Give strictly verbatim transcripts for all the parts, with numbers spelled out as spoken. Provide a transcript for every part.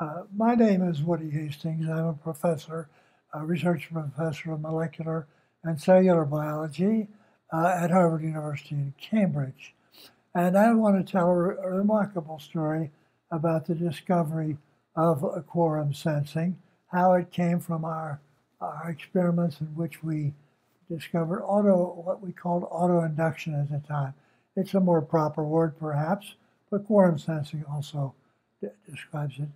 Uh, my name is Woody Hastings. I'm a professor, a research professor of molecular and cellular biology uh, at Harvard University in Cambridge. And I want to tell a, re a remarkable story about the discovery of uh, quorum sensing, how it came from our, our experiments in which we discovered auto, what we called autoinduction at the time. It's a more proper word, perhaps, but quorum sensing also de describes it.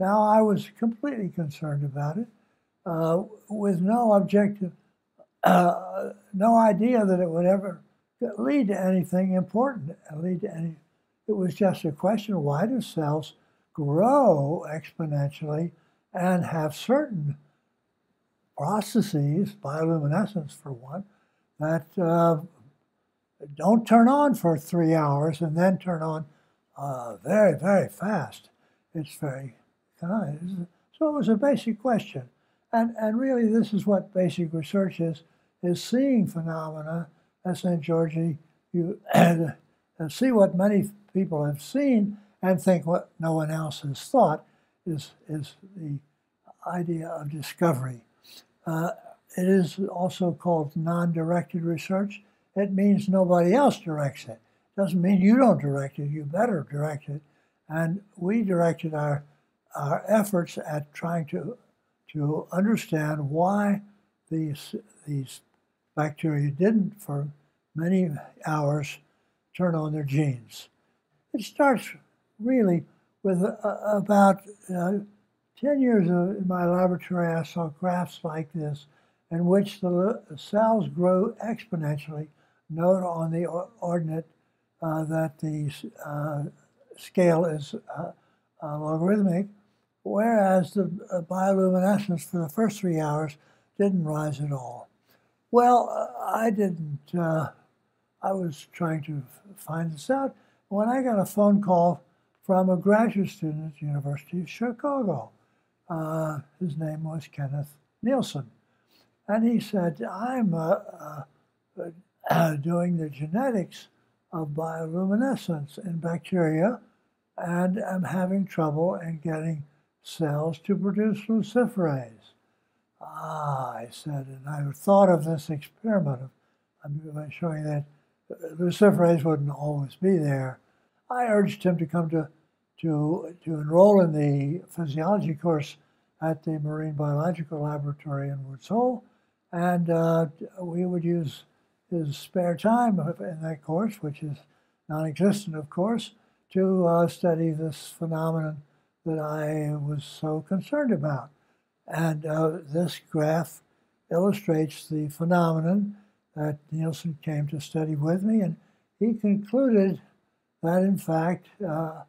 Now, I was completely concerned about it, uh, with no objective, uh, no idea that it would ever lead to anything important. Lead to any. It was just a question: why do cells grow exponentially and have certain processes, bioluminescence for one, that uh, don't turn on for three hours and then turn on uh, very, very fast? It's very kind. So it was a basic question. And, and really, this is what basic research is, is seeing phenomena at Saint George, you and, and see what many people have seen and think what no one else has thought is, is the idea of discovery. Uh, it is also called non-directed research. It means nobody else directs it. It doesn't mean you don't direct it. You better direct it. And we directed our, our efforts at trying to, to understand why these, these bacteria didn't, for many hours, turn on their genes. It starts really with uh, about uh, ten years of, in my laboratory, I saw graphs like this in which the cells grow exponentially. Note on the ordinate uh, that the uh, scale is uh, uh, logarithmic, whereas the bioluminescence for the first three hours didn't rise at all. Well, I didn't. Uh, I was trying to find this out when I got a phone call from a graduate student at the University of Chicago. Uh, his name was Kenneth Nealson. And he said, I'm uh, uh, uh, doing the genetics of bioluminescence in bacteria, and I'm having trouble in getting cells to produce luciferase. Ah, I said, and I thought of this experiment. I'm showing that luciferase wouldn't always be there. I urged him to come to, to, to enroll in the physiology course at the Marine Biological Laboratory in Woods Hole, and uh, we would use his spare time in that course, which is non-existent, of course, to uh, study this phenomenon that I was so concerned about. And uh, this graph illustrates the phenomenon that Nealson came to study with me, and he concluded that, in fact, uh,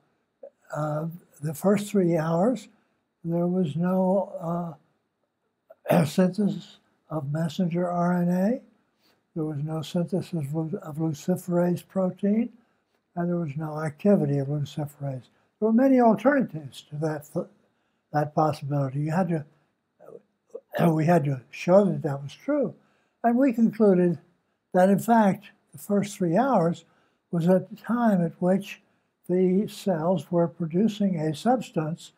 uh, the first three hours, there was no uh, synthesis of messenger R N A, there was no synthesis of luciferase protein, and there was no activity of luciferase. There were many alternatives to that, that possibility. You had to, we had to show that that was true. And we concluded that, in fact, the first three hours was a time at which the cells were producing a substance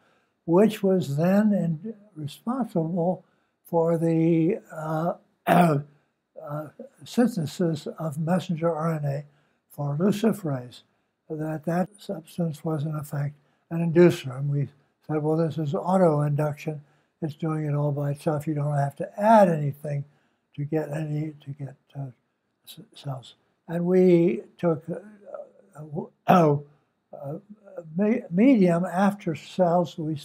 which was then in responsible for the uh, uh, synthesis of messenger R N A for luciferase, that that substance was, in effect, an inducer. And we said, well, this is autoinduction. It's doing it all by itself. You don't have to add anything to get any to get uh, cells. And we took a, a, a, a medium after cells. We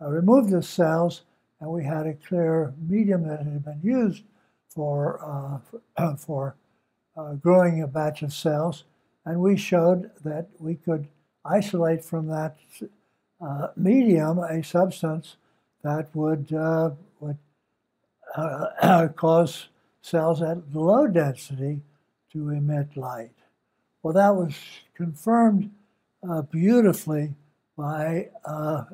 uh, removed the cells, and we had a clear medium that had been used for uh, for uh, growing a batch of cells. And we showed that we could isolate from that uh, medium a substance that would uh, would uh, uh, cause cells at low density to emit light. Well, that was confirmed uh, beautifully by uh,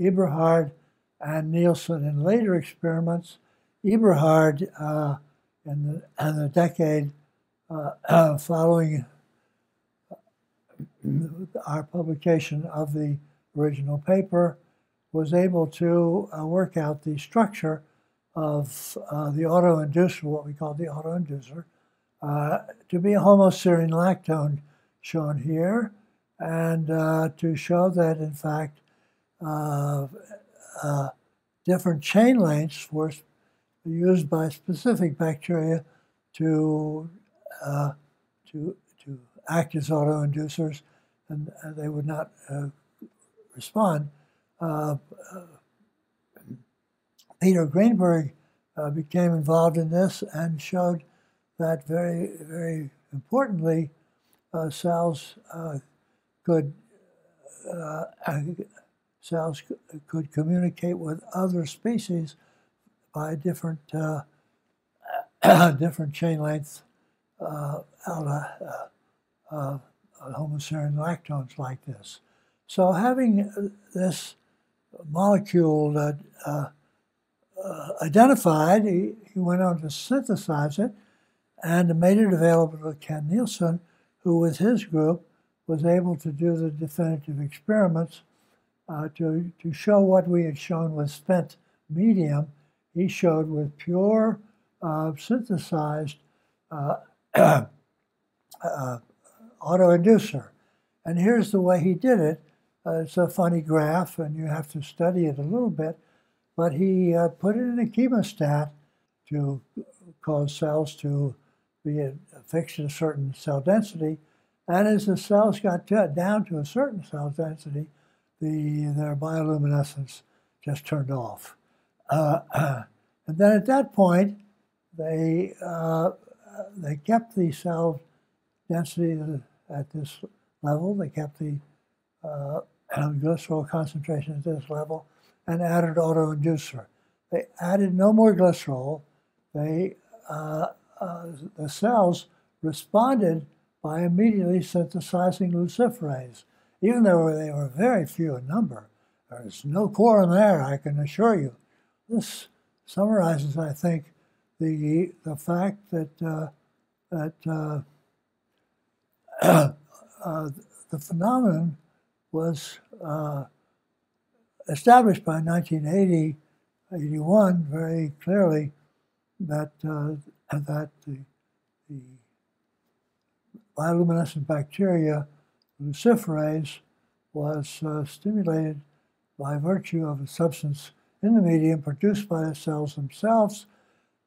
Eberhard and Nealson in later experiments. Eberhard, uh, in, the, in the decade uh, uh, following our publication of the original paper, was able to uh, work out the structure of uh, the autoinducer, what we call the autoinducer, uh, to be a homoserine lactone shown here, and uh, to show that, in fact, uh, uh, different chain lengths were used by specific bacteria to, uh, to, to act as autoinducers, and, and they would not uh, respond. Uh, Peter Greenberg uh, became involved in this and showed that very, very importantly, uh, cells uh, could uh, cells could communicate with other species by different uh, different chain lengths uh, out of uh, uh, homoserine lactones like this. So having this molecule that uh, uh, identified, he, he went on to synthesize it and made it available to Ken Nealson, who with his group was able to do the definitive experiments uh, to, to show what we had shown with spent medium. He showed with pure uh, synthesized uh, uh, autoinducer. And here's the way he did it. Uh, it's a funny graph, and you have to study it a little bit. But he uh, put it in a chemostat to cause cells to be fixed at a certain cell density. And as the cells got to, down to a certain cell density, the, their bioluminescence just turned off. Uh, and then at that point, they, uh, they kept the cell density at this level. They kept the uh, glycerol concentration at this level and added autoinducer. They added no more glycerol. They, uh, uh, the cells responded by immediately synthesizing luciferase, even though they were very few in number. There's no quorum there, I can assure you. This summarizes, I think, the, the fact that, uh, that uh, uh, the phenomenon was uh, established by nineteen eighty, eighty-one very clearly, that, uh, that the, the bioluminescent bacteria, luciferase, was uh, stimulated by virtue of a substance in the medium produced by the cells themselves.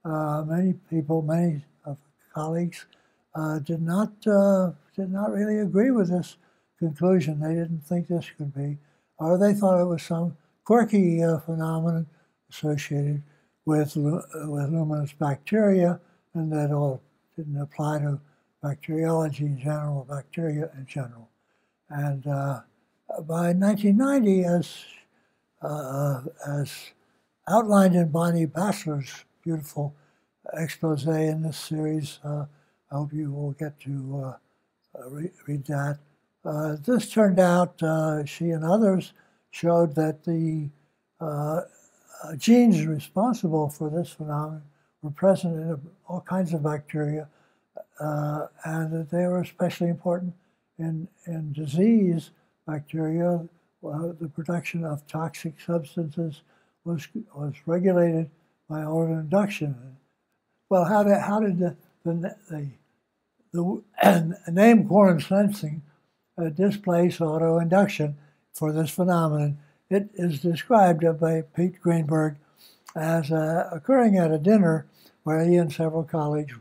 Uh, many people, many of colleagues, uh, did not uh, did not really agree with this conclusion. They didn't think this could be, or they thought it was some quirky uh, phenomenon associated with with luminous bacteria, and that all didn't apply to bacteriology in general, bacteria in general. And uh, by nineteen ninety, as uh, as outlined in Bonnie Bassler's beautiful expose in this series, uh, I hope you will get to uh, re read that. Uh, this turned out, uh, she and others showed that the uh, Uh, genes responsible for this phenomenon were present in all kinds of bacteria, uh, and that they were especially important in, in disease bacteria. Uh, the production of toxic substances was, was regulated by autoinduction. Well, how did, how did the, the, the, the and name quorum sensing uh, displace autoinduction for this phenomenon? It is described by Pete Greenberg as uh, occurring at a dinner where he and several colleagues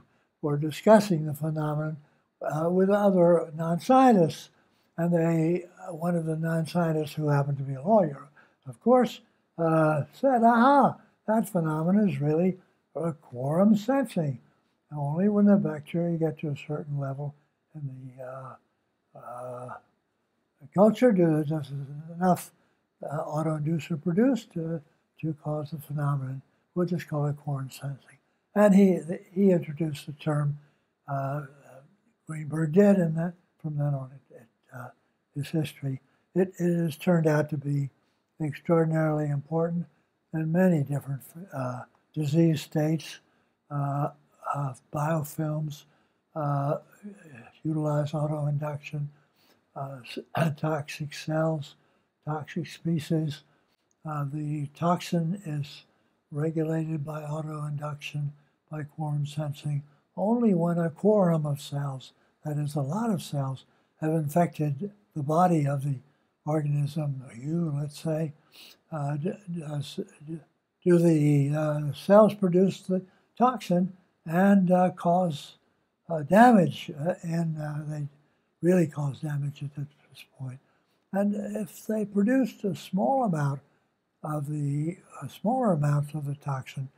were discussing the phenomenon uh, with other non-scientists. And they, one of the non-scientists, who happened to be a lawyer, of course, uh, said, aha, that phenomenon is really a quorum sensing. Only when the bacteria get to a certain level in the uh, uh, culture does enough Uh, autoinducer produced uh, to cause the phenomenon. We'll just call it quorum sensing. And he he introduced the term, uh, uh, Greenberg did, and that from then on it, it uh, is history. It, it has turned out to be extraordinarily important in many different uh, disease states. Uh, uh, biofilms uh, utilize autoinduction, uh, toxic cells, toxic species, Uh, the toxin is regulated by autoinduction, by quorum sensing, only when a quorum of cells, that is a lot of cells, have infected the body of the organism, you, let's say. Uh, does, do the uh, cells produce the toxin and uh, cause uh, damage? Uh, and uh, they really cause damage at this point. And if they produced a small amount of the a smaller amount of the toxin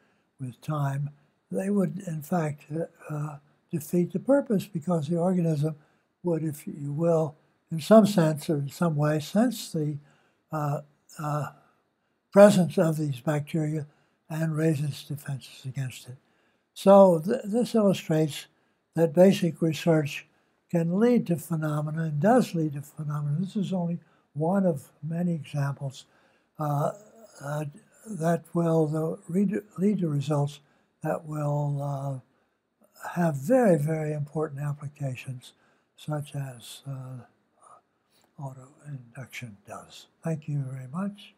with time, they would in fact uh, defeat the purpose, because the organism would, if you will, in some sense or in some way, sense the uh, uh, presence of these bacteria and raise its defenses against it. So th this illustrates that basic research can lead to phenomena and does lead to phenomena. This is only one of many examples uh, uh, that will lead to results that will uh, have very, very important applications, such as uh, autoinduction does. Thank you very much.